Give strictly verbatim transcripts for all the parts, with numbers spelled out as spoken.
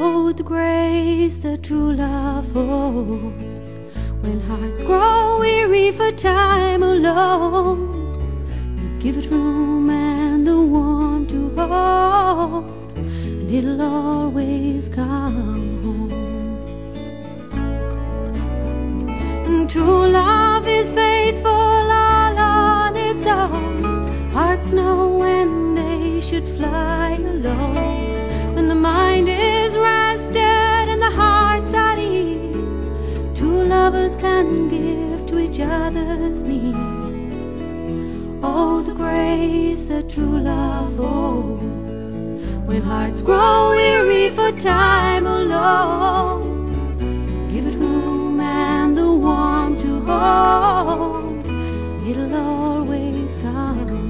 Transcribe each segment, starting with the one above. Oh, the grace that true love holds, when hearts grow weary for time alone, you give it room and the warmth to hold, and it'll always come home. And true love is faithful all on its own. Hearts know when they should fly alone. When the mind is rested and the heart's at ease, two lovers can give to each other's needs. Oh, the grace that true love holds, when hearts grow weary for time alone, give it room and the warmth to hold, it'll always come home.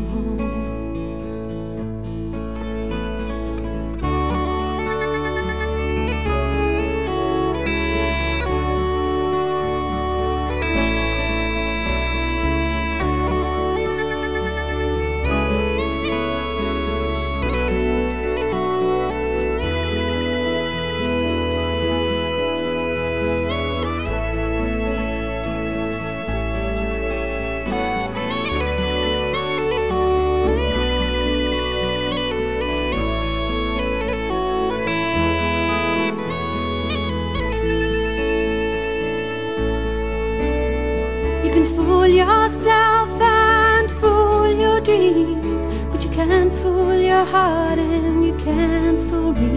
Yourself and fool your dreams, but you can't fool your heart and you can't fool me.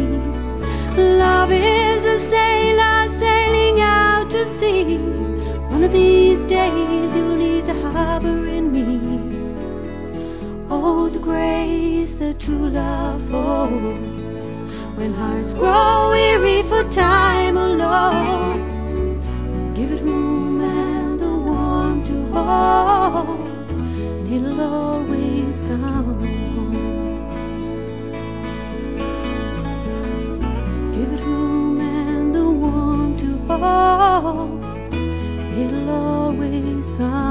Love is a sailor sailing out to sea. One of these days you'll leave the harbor in me. Oh, the grace that true love holds, when hearts grow weary for time alone, give it room and it'll always come home. Give it room and the warmth to hold, it'll always come home.